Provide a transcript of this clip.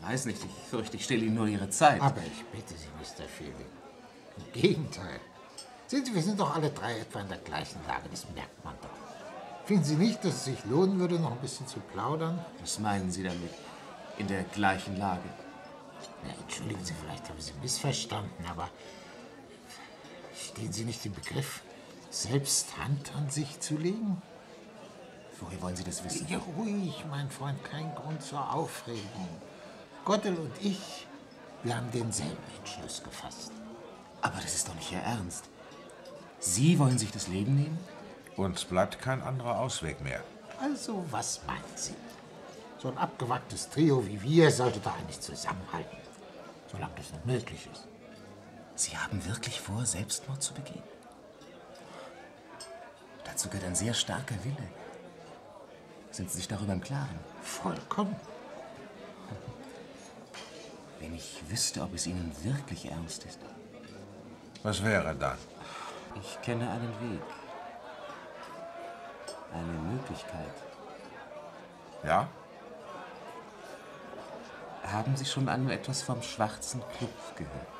Ich weiß nicht, ich fürchte, ich stelle Ihnen nur Ihre Zeit. Aber ich bitte Sie, Mr. Feeble. Im Gegenteil. Sehen Sie, wir sind doch alle drei etwa in der gleichen Lage, das merkt man doch. Finden Sie nicht, dass es sich lohnen würde, noch ein bisschen zu plaudern? Was meinen Sie damit, in der gleichen Lage? Na, entschuldigen Sie, vielleicht habe ich Sie missverstanden, aber stehen Sie nicht im Begriff, selbst Hand an sich zu legen? Woher wollen Sie das wissen? Ja, ruhig, mein Freund, kein Grund zur Aufregung. Gottel und ich, wir haben denselben Entschluss gefasst. Aber das ist doch nicht Ihr Ernst. Sie wollen sich das Leben nehmen? Uns bleibt kein anderer Ausweg mehr. Also, was meint Sie? So ein abgewacktes Trio wie wir sollte doch eigentlich zusammenhalten, solange das noch möglich ist. Sie haben wirklich vor, Selbstmord zu begehen? Dazu gehört ein sehr starker Wille. Sind Sie sich darüber im Klaren? Vollkommen. Wenn ich wüsste, ob es Ihnen wirklich ernst ist. Was wäre dann? Ich kenne einen Weg. Eine Möglichkeit. Ja? Haben Sie schon einmal etwas vom Schwarzen Club gehört?